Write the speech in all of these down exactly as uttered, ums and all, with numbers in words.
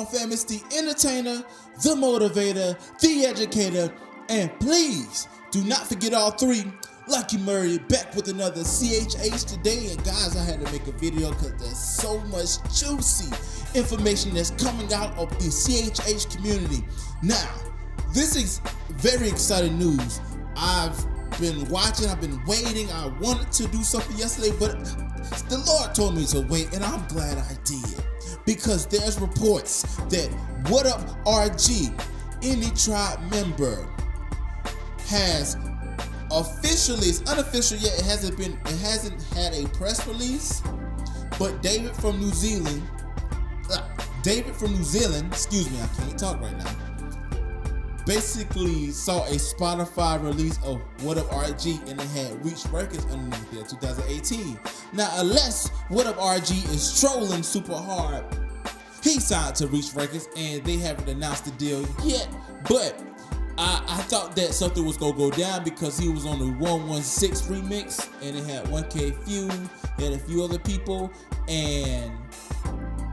on, fam. It's the entertainer, the motivator, the educator, and please do not forget all three. Lucky Murray back with another C H H today, and guys, I had to make a video because there's so much juicy information that's coming out of the C H H community. Now, this is very exciting news. I've been watching, I've been waiting. I wanted to do something yesterday, but the Lord told me to wait, and I'm glad I did, because there's reports that What Up R G, any tribe member, has officially, it's unofficial yet, it hasn't been, it hasn't had a press release, but David from New Zealand, uh, David from New Zealand, excuse me, I can't talk right now, basically saw a Spotify release of What Up R G, and it had Reach Records underneath there, two thousand eighteen. Now, unless What Up R G is trolling super hard, he signed to Reach Records, and they haven't announced the deal yet, but I, I thought that something was going to go down because he was on the one one six remix, and it had one K Few, and a few other people, and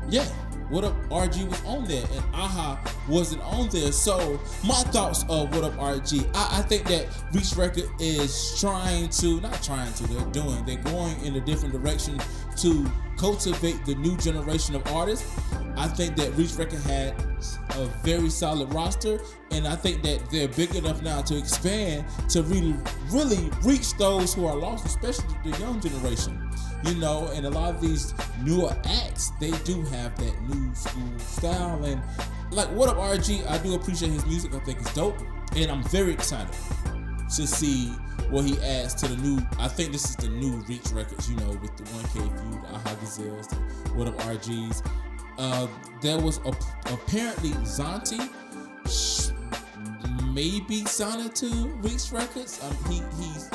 yeah, What Up R G was on there, and Aha wasn't on there. So my thoughts of What Up R G, I, I think that Reach Record is trying to, not trying to, they're doing, they're going in a different direction to cultivate the new generation of artists. I think that Reach Record had a very solid roster, and I think that they're big enough now to expand to really, really reach those who are lost, especially the young generation. You know, and a lot of these newer acts, they do have that new school style. And like What Up R G, I do appreciate his music. I think it's dope, and I'm very excited to see what he adds to the new. I think this is the new Reach Records, you know, with the one K Few, the Aha Gazelles, the What Up R Gs. Uh, there was a, apparently Zanty maybe signed to Reach Records. Um, he he's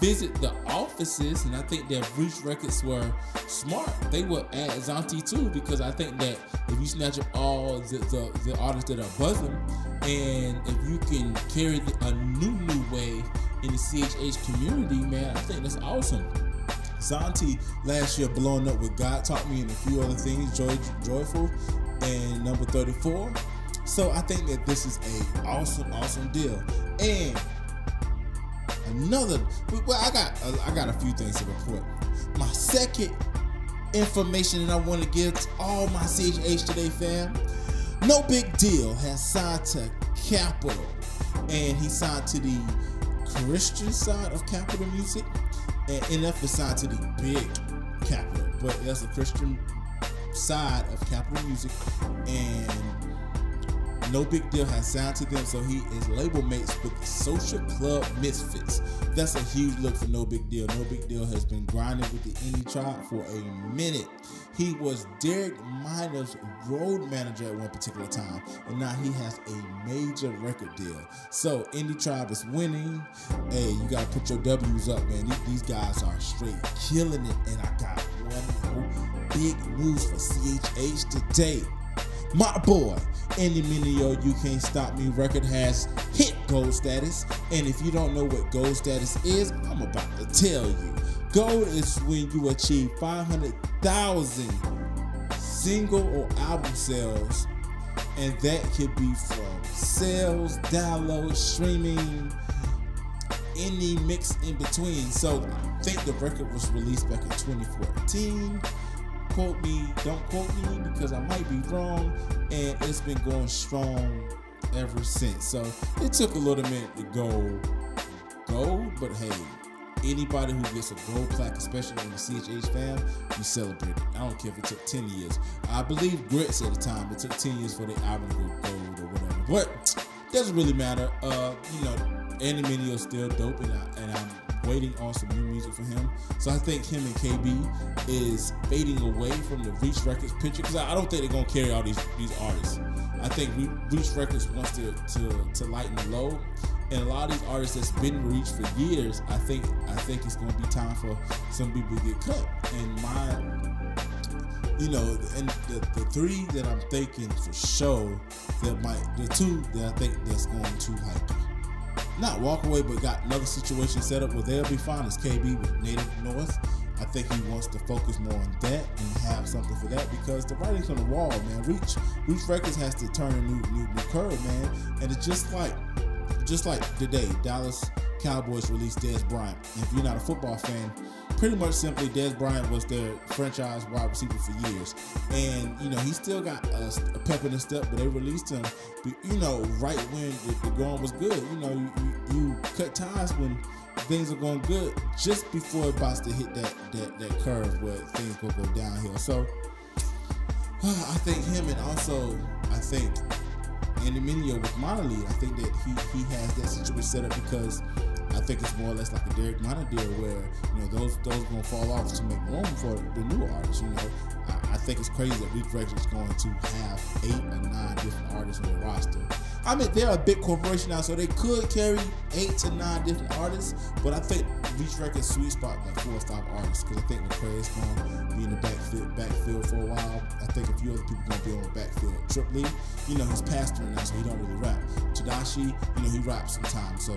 visit the offices, and I think that Reach Records were smart. They would add Zanty too, because I think that if you snatch up all the, the, the artists that are buzzing, and if you can carry the, a new new wave in the C H H community, man, I think that's awesome. Zanty last year blowing up with God Taught Me and a few other things, Joy, Joyful and Number thirty-four. So I think that this is a awesome, awesome deal. And another, well, I got I got a few things to report. My second information that I want to give to all my C H H today, fam. NOBIGDYL has signed to Capital, and he signed to the Christian side of Capital Music, and N F is signed to the big Capital, but that's the Christian side of Capital Music, and NOBIGDYL has signed to them, so he is label mates with the Social Club Misfits. That's a huge look for NOBIGDYL. NOBIGDYL has been grinding with the indie tribe for a minute. He was Derek Minor's road manager at one particular time, and now he has a major record deal. So indie tribe is winning. Hey, you gotta put your W's up, man. These guys are straight killing it, and I got one more big news for C H H today. My boy, Andy Mineo, You Can't Stop Me record has hit gold status. And if you don't know what gold status is, I'm about to tell you. Gold is when you achieve five hundred thousand single or album sales. And that could be from sales, download, streaming, any mix in between. So I think the record was released back in twenty fourteen. Quote me, don't quote me, because I might be wrong, and it's been going strong ever since. So it took a little minute to go gold, but hey, anybody who gets a gold plaque, especially in the C H H fam, you celebrate it. I don't care if it took ten years. I believe Grits at the time, it took ten years for the album to go gold or whatever, but doesn't really matter. Uh, you know, Andy Mineo is still dope, and, I, and I'm waiting on some new music for him. So I think him and K B is fading away from the Reach Records picture, because I don't think they're gonna carry all these these artists. I think Reach Records wants to to, to lighten the load, and a lot of these artists that's been reached for years, I think I think it's gonna be time for some people to get cut. And my, you know, and the, the three that I'm thinking for sure, that might, the two that I think that's going too hype, not walk away, but got another situation set up where they'll be fine, is K B with Native North. I think he wants to focus more on that and have something for that, because the writing's on the wall, man. Reach Reach Records has to turn a new new, new curve, man. And it's just like just like today, Dallas Cowboys released Dez Bryant. And if you're not a football fan, pretty much simply, Dez Bryant was their franchise wide receiver for years. And, you know, he still got a, a pep in his step, but they released him, you know, right when the, the going was good. You know, you, you, you cut ties when things are going good just before it about to hit that, that, that curve where things will go downhill. So, I think him, and also, I think Andy Mineo with Monali, I think that he, he has that situation set up, because I think it's more or less like a Derek Minor deal, where, you know, those those gonna fall off to make room for the new artists. You know, I, I think it's crazy that Reach Records is going to have eight or nine different artists on the roster. I mean, they're a big corporation now, so they could carry eight to nine different artists, but I think Reach Records' sweet spot like four or five artists, because I think Lecrae is gonna be in the backfield backfield for a while. I think a few other people gonna be on the backfield. Trip Lee, you know, he's pastoring now, so he don't really rap. Tadashi, you know, he raps sometimes, so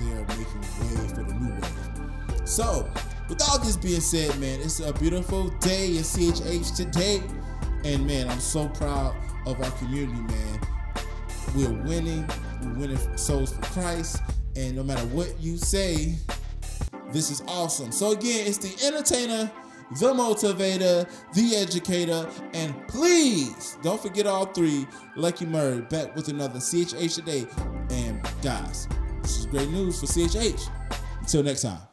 they're making way for the new wave. So, with all this being said, man, it's a beautiful day at C H H today, and man, I'm so proud of our community, man. We're winning, we're winning souls for Christ, and no matter what you say, this is awesome. So again, it's the entertainer, the motivator, the educator, and please don't forget all three. Lucky Murray back with another C H H today, and guys, this is great news for C H H. Until next time.